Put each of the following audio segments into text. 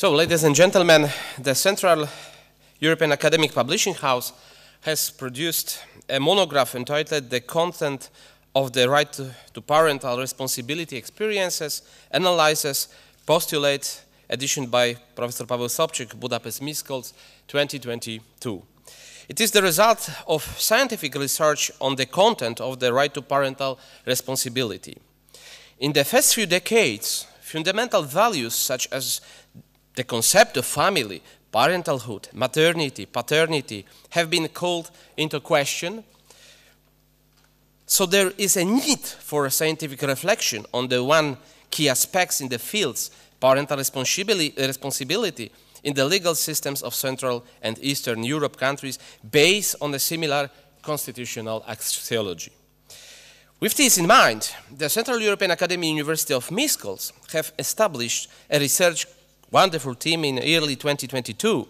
So, ladies and gentlemen, the Central European Academic Publishing House has produced a monograph entitled The Content of the Right to Parental Responsibility Experiences, Analyses, Postulates, edition by Professor Paweł Sobczyk, Budapest, Miskolc, 2022. It is the result of scientific research on the content of the right to parental responsibility. In the first few decades, fundamental values such as the concept of family, parenthood, maternity, paternity have been called into question. So there is a need for a scientific reflection on the one key aspects in the fields parental responsibility in the legal systems of Central and Eastern Europe countries based on a similar constitutional axiology. With this in mind, the Central European Academy University of Miskolc have established a research wonderful team in early 2022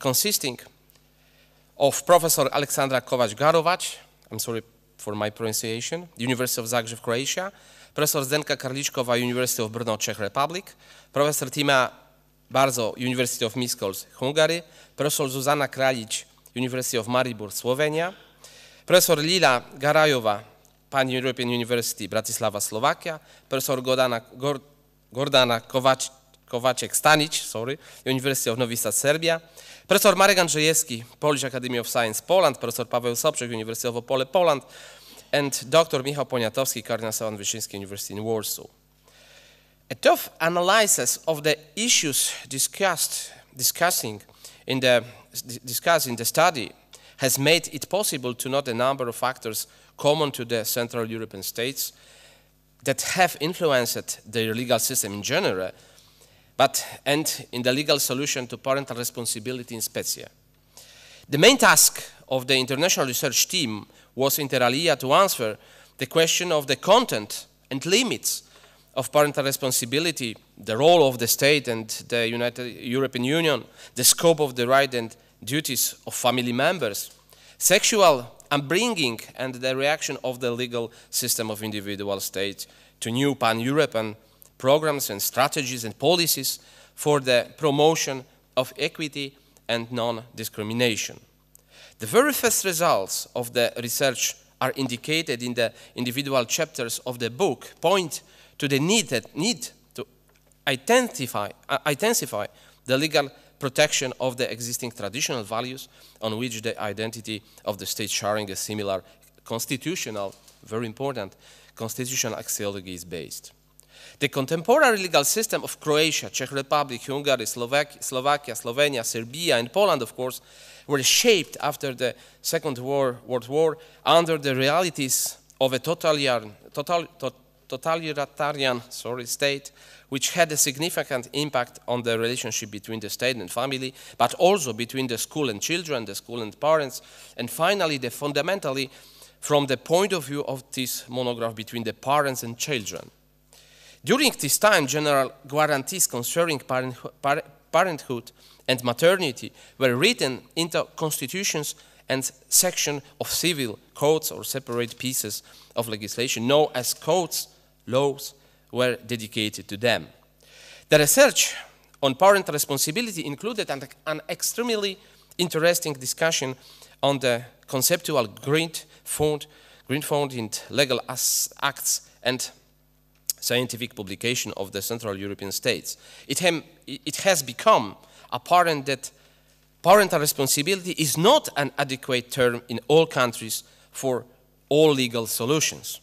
consisting of Professor Aleksandra Kovac-Garovac, I'm sorry for my pronunciation, University of Zagreb, Croatia, Professor Zdenka Karlickova, University of Brno, Czech Republic, Professor Tima Barzo, University of Miskolc, Hungary, Professor Zuzana Kralic, University of Maribor, Slovenia, Professor Lila Garajova, Pan European University, Bratislava, Slovakia, Professor Gordana Kovačević Stanić, University of Novi Sad, Serbia, Professor Marek Andrzejewski, Polish Academy of Sciences, Poland, Professor Paweł Sobczyk, University of Opole, Poland, and Dr. Michał Poniatowski, Cardinal Stefan Wyszyński University in Warsaw. A tough analysis of the issues discussed in the study has made it possible to note a number of factors common to the Central European states that have influenced their legal system in general, and in the legal solution to parental responsibility in specie. The main task of the international research team was inter alia to answer the question of the content and limits of parental responsibility, the role of the state and the European Union, the scope of the rights and duties of family members, sexual upbringing, and the reaction of the legal system of individual states to new pan-European programs and strategies and policies for the promotion of equity and non-discrimination. The very first results of the research are indicated in the individual chapters of the book, point to the need to intensify the legal protection of the existing traditional values on which the identity of the state sharing a similar constitutional, very important, constitutional axiology is based. The contemporary legal system of Croatia, Czech Republic, Hungary, Slovakia, Slovenia, Serbia, and Poland, of course, were shaped after the Second World War under the realities of a totalitarian state, which had a significant impact on the relationship between the state and family, but also between the school and children, the school and parents, and finally, fundamentally, from the point of view of this monograph, between the parents and children. During this time, general guarantees concerning parenthood and maternity were written into constitutions and sections of civil codes or separate pieces of legislation, known as codes, laws were dedicated to them. The research on parental responsibility included an extremely interesting discussion on the conceptual ground found in legal acts and scientific publication of the Central European states. It has become apparent that parental responsibility is not an adequate term in all countries for all legal solutions.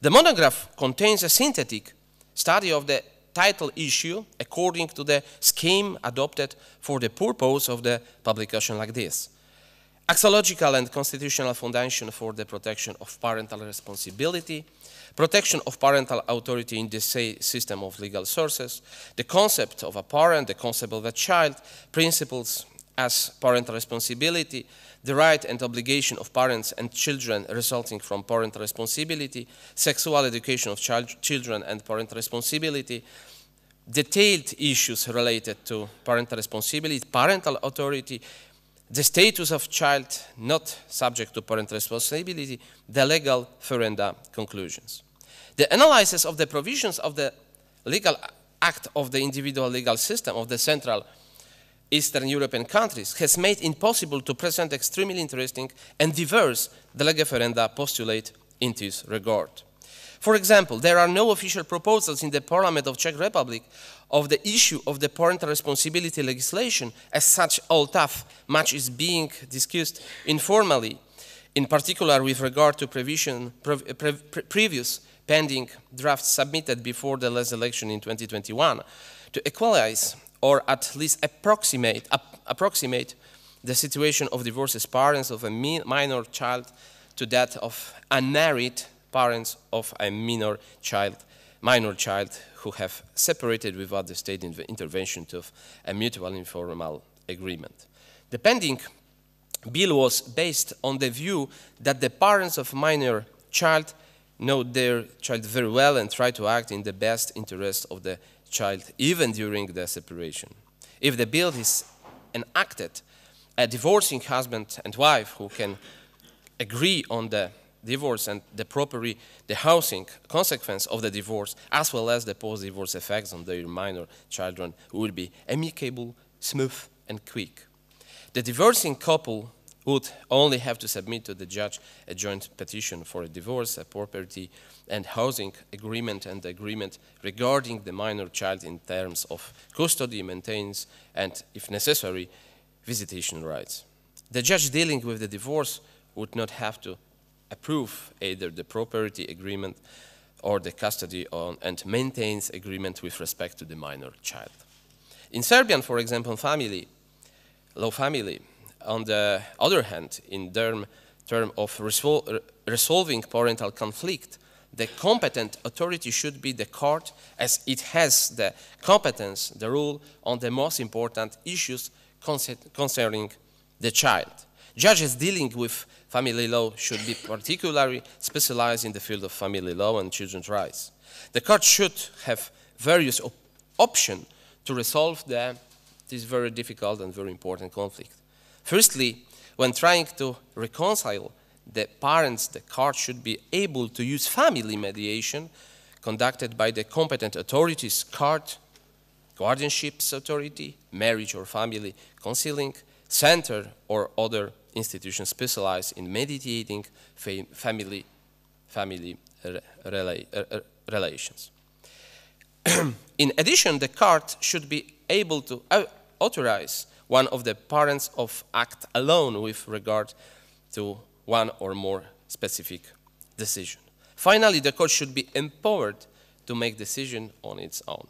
The monograph contains a synthetic study of the title issue according to the scheme adopted for the purpose of the publication like this. Axiological and constitutional foundation for the protection of parental responsibility, protection of parental authority in the system of legal sources, the concept of a parent, the concept of a child, principles as parental responsibility, the right and obligation of parents and children resulting from parental responsibility, sexual education of children and parental responsibility, detailed issues related to parental responsibility, parental authority, the status of child not subject to parental responsibility, the De Lege Ferenda conclusions. The analysis of the provisions of the legal act of the individual legal system of the Central Eastern European countries has made it possible to present extremely interesting and diverse De Lege Ferenda postulate in this regard. For example, there are no official proposals in the Parliament of Czech Republic of the issue of the parental responsibility legislation as such, although much is being discussed informally, in particular with regard to previous pending drafts submitted before the last election in 2021 to equalize or at least approximate the situation of divorced parents of a minor child to that of unmarried parents of a minor child who have separated without the state intervention of a mutual informal agreement. The pending bill was based on the view that the parents of minor child know their child very well and try to act in the best interest of the child even during the separation. If the bill is enacted, a divorcing husband and wife who can agree on the divorce and the property, the housing consequence of the divorce, as well as the post-divorce effects on their minor children, would be amicable, smooth, and quick. The divorcing couple would only have to submit to the judge a joint petition for a divorce, a property and housing agreement, and the agreement regarding the minor child in terms of custody, maintenance, and, if necessary, visitation rights. The judge dealing with the divorce would not have to approve either the property agreement or the custody and maintenance agreement with respect to the minor child. In Serbian, for example, family law, on the other hand, in terms of resolving parental conflict, the competent authority should be the court, as it has the competence, the rule on the most important issues concerning the child. Judges dealing with family law should be particularly specialized in the field of family law and children's rights. The court should have various options to resolve this very difficult and very important conflict. Firstly, when trying to reconcile the parents, the court should be able to use family mediation conducted by the competent authorities, court, guardianships authority, marriage or family counseling center, or other institutions specialized in mediating family relations. In addition, the court should be able to authorize one of the parents of act alone with regard to one or more specific decision. Finally, the court should be empowered to make decision on its own.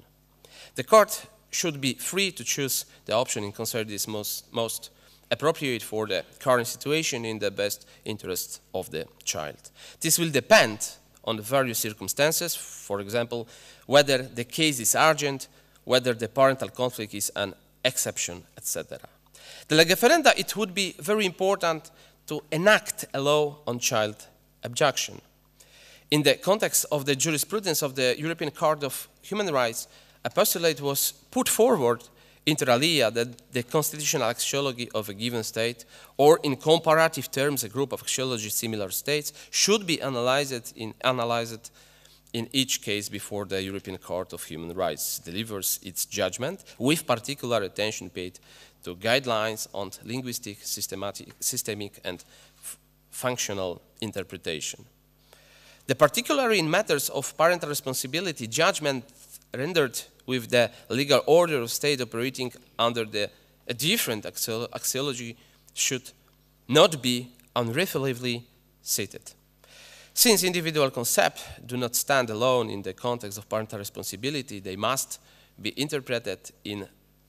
The court should be free to choose the option and consider this most appropriate for the current situation in the best interest of the child. This will depend on the various circumstances, for example, whether the case is urgent, whether the parental conflict is an exception, etc. De Lege Ferenda, it would be very important to enact a law on child abduction. In the context of the jurisprudence of the European Court of Human Rights, a postulate was put forward inter alia that the constitutional axiology of a given state, or in comparative terms a group of axiology similar states, should be analyzed in each case before the European Court of Human Rights delivers its judgment, with particular attention paid to guidelines on linguistic, systemic and functional interpretation. Particularly in matters of parental responsibility, judgment rendered with the legal order of state operating under a different axiology should not be unreflectively cited. Since individual concepts do not stand alone in the context of parental responsibility, they must be interpreted in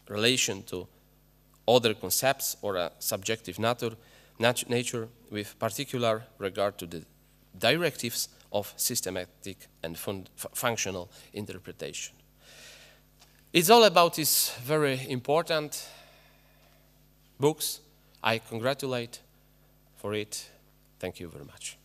relation to other concepts or a subjective nature with particular regard to the directives of systematic and functional interpretation. It's all about these very important books. I congratulate for it. Thank you very much.